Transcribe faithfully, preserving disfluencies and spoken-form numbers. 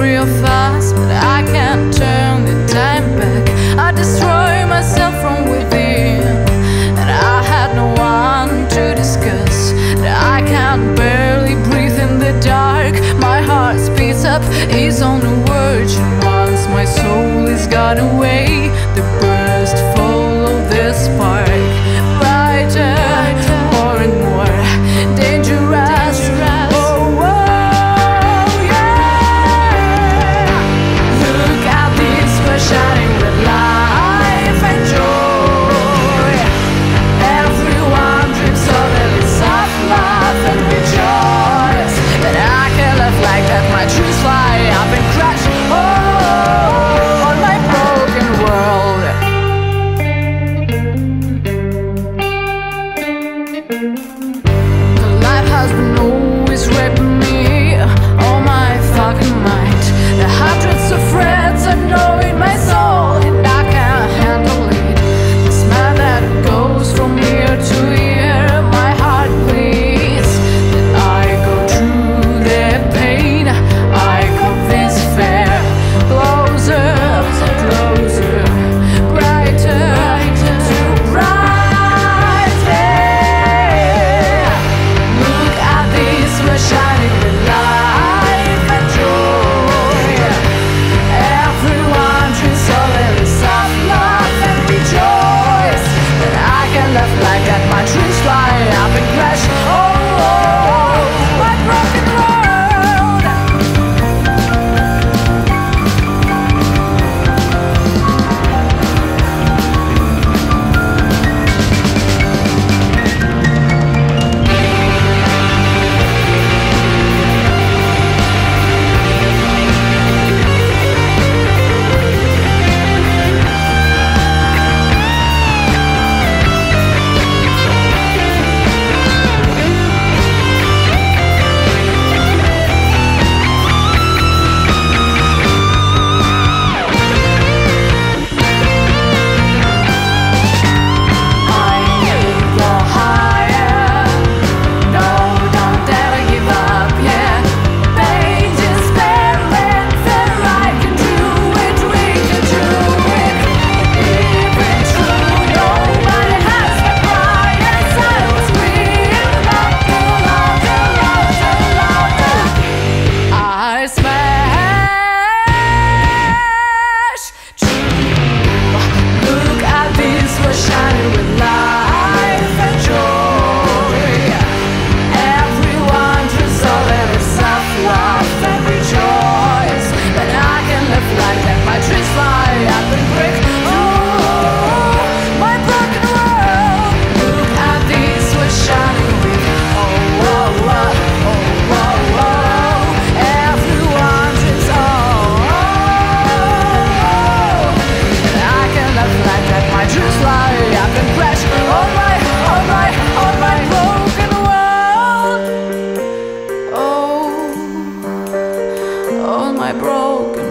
real fast, but I can't turn the time back. I destroy myself from within, and I had no one to discuss. That I can barely breathe in the dark. My heart speeds up, is on the verge. And once my soul is got away, the burst follow the spark. Brighter, more and more dangerous. Broken.